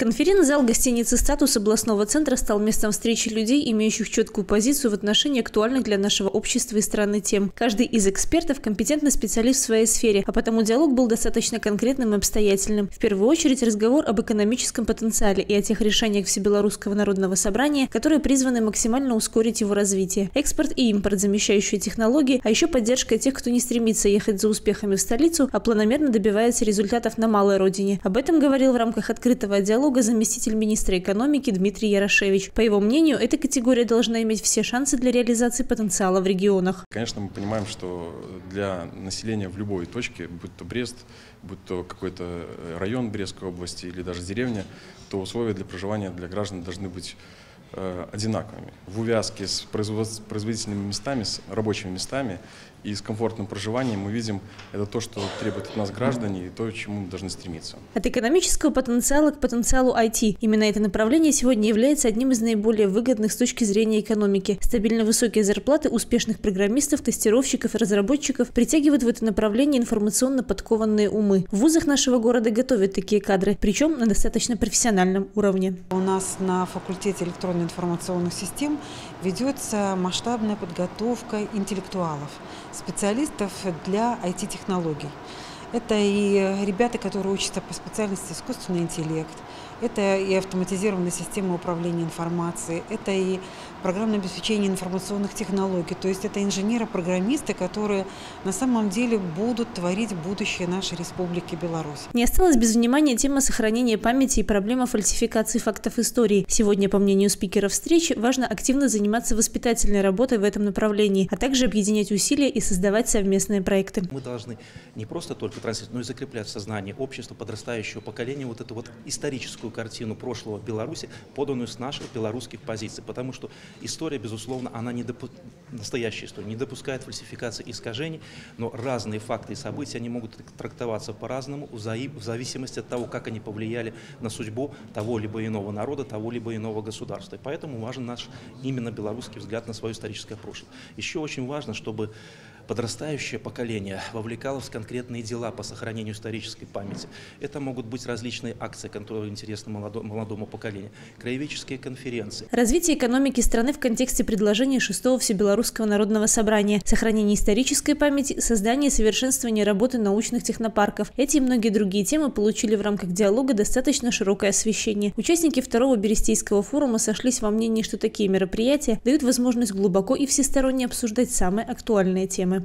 Конференц-зал гостиницы «Статус» областного центра стал местом встречи людей, имеющих четкую позицию в отношении актуальных для нашего общества и страны тем. Каждый из экспертов – компетентный специалист в своей сфере, а потому диалог был достаточно конкретным и обстоятельным. В первую очередь разговор об экономическом потенциале и о тех решениях Всебелорусского народного собрания, которые призваны максимально ускорить его развитие. Экспорт и импорт, замещающие технологии, а еще поддержка тех, кто не стремится ехать за успехами в столицу, а планомерно добивается результатов на малой родине. Об этом говорил в рамках открытого диалога заместитель министра экономики Дмитрий Ярошевич. По его мнению, эта категория должна иметь все шансы для реализации потенциала в регионах. Конечно, мы понимаем, что для населения в любой точке, будь то Брест, будь то какой-то район Брестской области или даже деревня, то условия для проживания для граждан должны быть одинаковыми. В увязке с производительными местами, с рабочими местами и с комфортным проживанием мы видим, это то, что требует от нас граждане и то, к чему мы должны стремиться. От экономического потенциала к потенциалу IT. Именно это направление сегодня является одним из наиболее выгодных с точки зрения экономики. Стабильно высокие зарплаты успешных программистов, тестировщиков и разработчиков притягивают в это направление информационно подкованные умы. В вузах нашего города готовят такие кадры, причем на достаточно профессиональном уровне. У нас на факультете электронной информационных систем ведется масштабная подготовка интеллектуалов, специалистов для IT-технологий. Это и ребята, которые учатся по специальности искусственный интеллект, это и автоматизированная система управления информацией, это и программное обеспечение информационных технологий. То есть это инженеры-программисты, которые на самом деле будут творить будущее нашей Республики Беларусь. Не осталась без внимания тема сохранения памяти и проблема фальсификации фактов истории. Сегодня, по мнению спикера встречи, важно активно заниматься воспитательной работой в этом направлении, а также объединять усилия и создавать совместные проекты. Мы должны не просто только транслировать, но и закреплять в сознании общества, подрастающего поколения вот эту вот историческую картину прошлого Беларуси, поданную с наших белорусских позиций, потому что история, безусловно, она настоящая история, не допускает фальсификации и искажений, но разные факты и события, они могут трактоваться по-разному в зависимости от того, как они повлияли на судьбу того либо иного народа, того либо иного государства. И поэтому важен наш именно белорусский взгляд на свое историческое прошлое. Еще очень важно, чтобы подрастающее поколение вовлекалось в конкретные дела по сохранению исторической памяти. Это могут быть различные акции, которые интересны молодому поколению, краеведческие конференции. Развитие экономики страны в контексте предложения 6-го Всебелорусского народного собрания, сохранение исторической памяти, создание и совершенствование работы научных технопарков. Эти и многие другие темы получили в рамках диалога достаточно широкое освещение. Участники 2-го Берестейского форума сошлись во мнении, что такие мероприятия дают возможность глубоко и всесторонне обсуждать самые актуальные темы.